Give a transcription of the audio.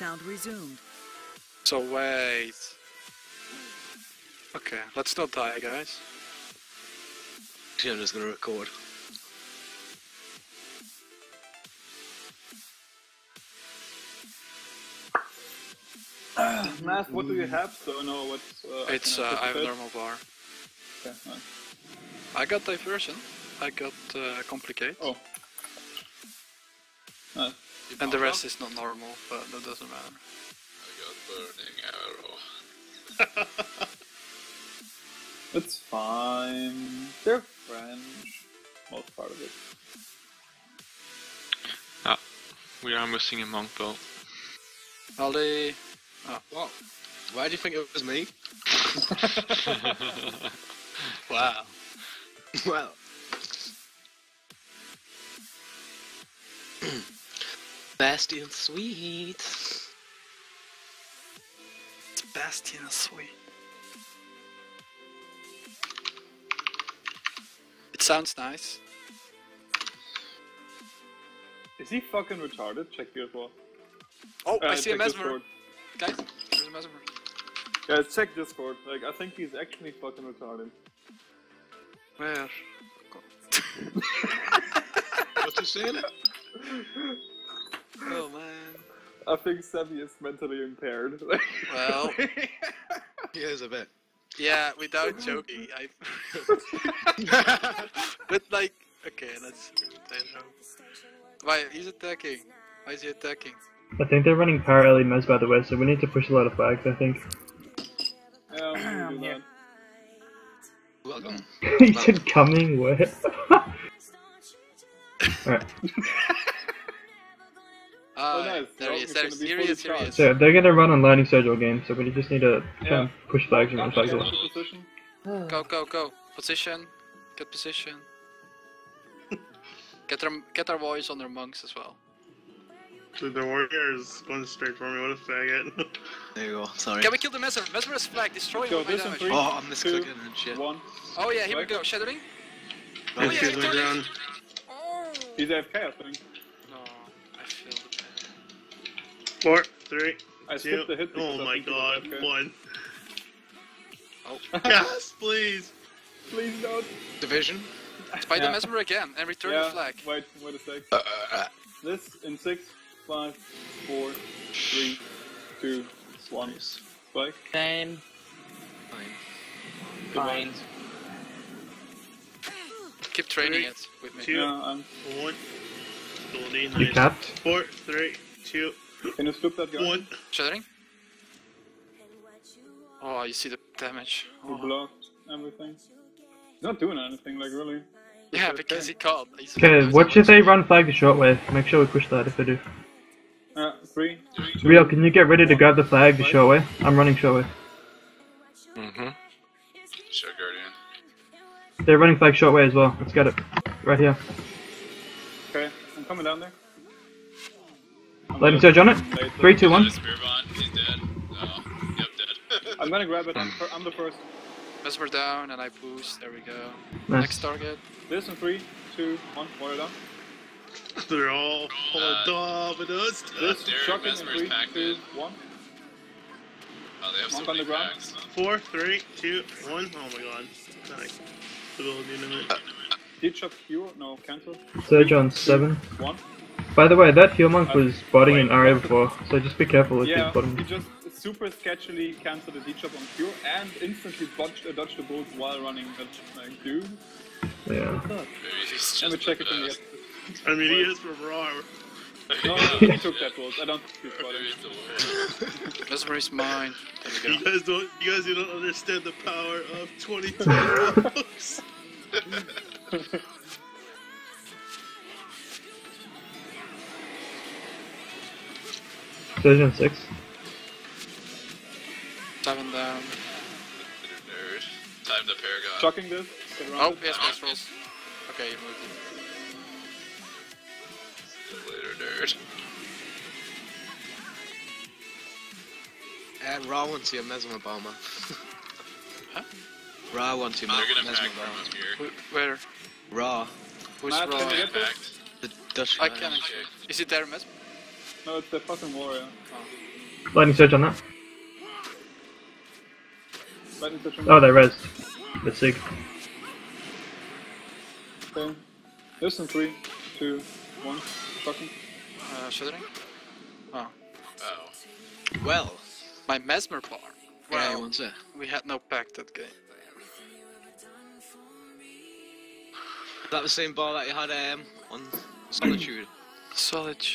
sound resumed. So wait. Okay, let's not die, guys. I'm just gonna record. Matt, what do you have? So no, what's... I have a normal bar. Okay, nice. I got diversion. I got complicate. Oh. Nice. And the rest is not normal, but that doesn't matter. I got burning arrow. It's fine. They're French. Most part of it. Ah, we are missing a monk though. Ollie. Oh. Wow. Why do you think it was me? Wow. Wow. Bastion Sweet. Bastion Sweet. It sounds nice. Is he fucking retarded? Check your floor. Oh, I see a mesmer. Guys, there's a mesmer. Guys, check Discord. Like, I think he's actually fucking retarded. Where? What you saying? Oh man. I think Sammy is mentally impaired. Well, he is a bit. Yeah, without joking, I... But like, okay, let's... I don't know. Why, he's attacking. Why is he attacking? I think they're running power early mez by the way, so we need to push a lot of flags, I think. Yeah, we can do that. Welcome. He said coming, what? Alright. Oh, nice. There he is, there he is. So they're gonna run on Lightning Surge all game, so we just need to push flags and run flags along. Go, go, go. Position. Get position. Get our warriors on their monks as well. Dude, the warrior is going straight for me, what a faggot. There you go, sorry. Can we kill the mesmer? Mesmer is flag, destroy him with my damage. Oh, I'm misclicking and shit. One. Oh yeah, here we go, shadowing. Oh yeah, victory! Oh. He's AFK, I think. No, I feel the pain. 4, 3, I skipped the hit. Oh my god, 1. Oh. Yes, please! Please don't. Division. Buy the mesmer again and return the flag. Wait a sec. This in 6, 5, 4, 3, 2, 1. Spike. Fine. Keep training it with me. 2, 1. You capped? 4, 3, 2. Can you flip that guy? 1. Shattering? Oh, you see the damage. Oh. We blocked everything. He's not doing anything, like really. Yeah, because he can't. Okay, watch if they run flag the short way. Make sure we push that if they do. Real, can you get ready to grab the flag the short way? I'm running short way. Sure, Guardian. They're running flag short way as well. Let's get it. Right here. Okay, I'm coming down there. Lightning Surge on it. 3, 2, 1. He's dead. Oh, yep, dead. I'm gonna grab it. I'm the first. Mesmer down and I boost, there we go. Nice. Next target. This in 3, 2, 1, water down. They're all dominus. This shocking in 3, packed 2, 1. Oh, they have some big packs. 4, 3, 2, 1. Oh my god. Nice. Did shop heal? No, cancel. Surge on 7. 1. By the way, that heal monk was botting an RA before, so just be careful with his bottom. Super sketchily cancelled a D-chop on Q and instantly dodged the bolts while running at like, dude. Yeah. Let me check it in the I mean, he is from Raw. No, he took that bolt. I don't think he's got Mesmer is mine. There we go. You guys don't understand the power of 22 rounds. Division 6. 7 down. Nerd. Time to paragon. Shocking this. Oh, yes, base rolls. Okay, you moved it. Later, nerd. And Raw wants you a mesmer bomber. Huh? Raw wants you a mesmer bomber. Where? Raw. Who's Raw? The Dutch guy. I can't. Is it there mesmer? No, it's the fucking warrior. Oh. Lightning Surge on that. Lightning Surge on that. Oh, they rezzed. They're sick. Okay. Listen, 3, 2, 1. Fucking. Shattering? Oh. Oh. Well, my Mesmer bar. Well, yeah, we had no pack that game. Is that the same bar that you had on Solitude? Solitude.